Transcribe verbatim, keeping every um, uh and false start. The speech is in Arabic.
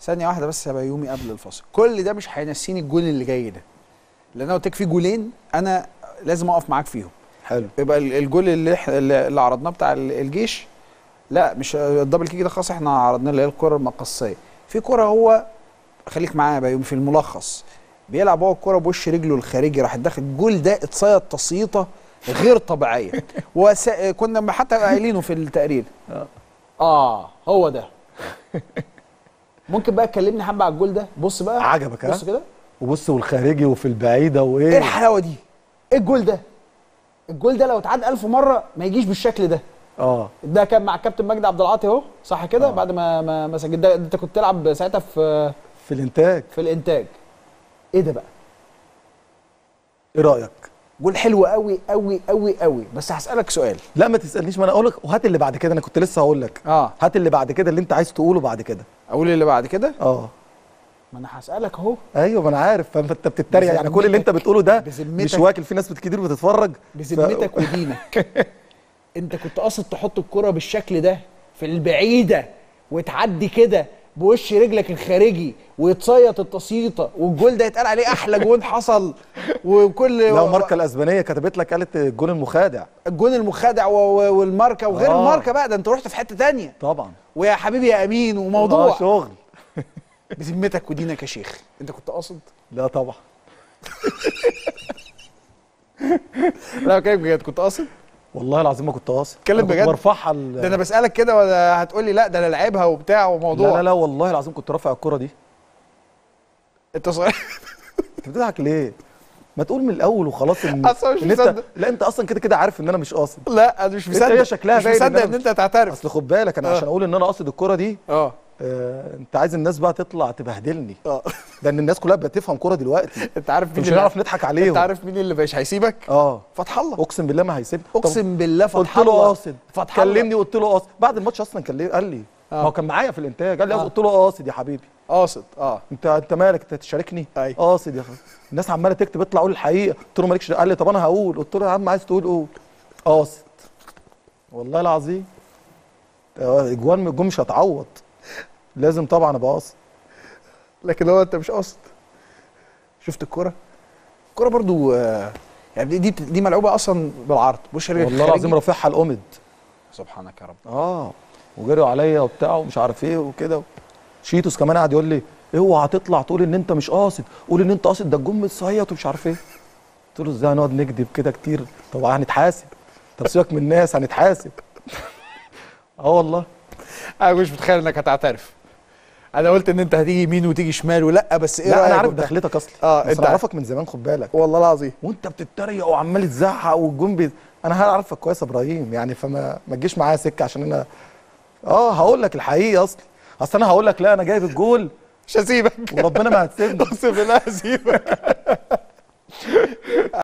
ثانيه واحده بس هبقى يومي قبل الفاصل. كل ده مش هينسيني الجول اللي جاي ده، لان هو تكفي جولين انا لازم اقف معاك فيهم. حلو. يبقى الجول اللي احنا اللي عرضناه بتاع الجيش، لا مش الدبل كيك ده خاص، احنا عرضنا اللي هي الكره المقصيه. في كره هو خليك معايا بقى يومي في الملخص، بيلعب هو الكره بوش رجله الخارجي راح داخل. الجول ده اتصيد تصيطه غير طبيعيه وسا... كنا حتى قايلينه في التقرير. اه هو ده. ممكن بقى تكلمني حبه على الجول ده؟ بص بقى، عجبك؟ بص كده وبص والخارجي وفي البعيده وايه، ايه الحلاوه دي؟ ايه الجول ده؟ الجول ده لو اتعاد ألف مره ما يجيش بالشكل ده. اه ده كان مع كابتن مجدي عبد العاطي اهو، صح كده؟ بعد ما ما, ما سجلت ده. انت كنت تلعب ساعتها في في الانتاج. في الانتاج. ايه ده بقى؟ ايه رايك؟ جول حلو قوي قوي قوي قوي. بس هسالك سؤال. لا ما تسالنيش، ما انا اقول لك. وهات اللي بعد كده، انا كنت لسه هقول لك. اه هات اللي بعد كده، اللي انت عايز تقوله بعد كده. اقول اللي بعد كده؟ اه ما انا هسالك اهو. ايوه ما انا عارف، فانت بتتريق يعني. كل اللي انت بتقوله ده مش واكل، في ناس كتير بتتفرج. بذمتك ف... ودينك انت كنت قاصد تحط الكره بالشكل ده في البعيده وتعدي كده بوش رجلك الخارجي ويتصيط التصيطه والجول ده يتقال عليه احلى جول حصل وكل لو ماركه الاسبانيه كتبت لك قالت الجول المخادع، الجول المخادع والماركه وغير آه. الماركه بقى ده انت رحت في حته ثانيه طبعا، ويا حبيبي يا امين وموضوع آه شغل. بذمتك ودينك يا شيخ انت كنت قاصد؟ لا طبعا. لا بكلمك بجد، كنت قاصد؟ والله العظيم ما كنت قاصد. اتكلم بجد. برفعها ال... ده انا بسالك كده ولا هتقول لي لا ده انا لعبها وبتاع وموضوع؟ لا لا لا والله العظيم كنت رافع الكرة دي. انت صغير. انت بتضحك ليه؟ ما تقول من الاول وخلاص ان اصلا مش مصدق. لا انت اصلا كده كده عارف ان انا مش قاصد. لا انا مش مصدق. هي شكلها مش مصدق ان انت هتعترف. اصل خد بالك انا أه. عشان اقول ان انا قاصد الكرة دي اه آه، انت عايز الناس بقى تطلع تبهدلني. اه ده ان الناس كلها بتفهم كوره دلوقتي. انت عارف مين؟ مش هنعرف نضحك عليهم. انت عارف مين اللي مش هيسيبك؟ اه فتح الله. اقسم بالله ما هيسيبك. اقسم بالله فتح الله. قلت له قاصد، كلمني وقلت له قاصد بعد الماتش اصلا. كلمني قال لي آه. ما هو كان معايا في الانتاج، قال لي آه. قلت له قاصد يا حبيبي. قاصد اه انت انت مالك، انت تشاركني؟ قاصد يا حبيبي. الناس عماله تكتب اطلع قول الحقيقه، قلت له مالكش. قال لي طب انا هقول. قلت له يا عم عايز تقول قول. قاصد والله العظيم. اجوان جم مش هتعوض، لازم طبعا ابقى قاصد. لكن هو انت مش قاصد. شفت الكرة؟ الكرة برضو يعني دي دي ملعوبه اصلا بالعرض بوش رجلك والله العظيم، رافعها القمد. سبحانك يا رب. اه وجروا عليا وبتاع ومش عارف ايه وكده. شيتوس كمان قعد يقول لي اوعى تطلع تقول ان انت مش قاصد، قول ان انت قاصد، ده الجم الصيط ومش عارف ايه. قلت له ازاي هنقعد نكذب كده كتير؟ طب هنتحاسب. طب سيبك من الناس، هنتحاسب. اه والله انا مش متخيل انك هتعترف. انا قلت ان انت هتيجي يمين وتيجي شمال ولا بس ايه؟ لا انا عارف دخلتك اصلا. اه انت عارفك من زمان، خد بالك والله العظيم. وانت بتتريق وعمال تزعق والجون، انا هعرفك كويس يا ابراهيم يعني، فما ما تجيش معايا سكه عشان انا اه هقول لك الحقيقه اصلا. اصل انا هقول لك لا انا جايب الجول مش هسيبك وربنا ما هتسيبني. اقسم بالله هسيبك.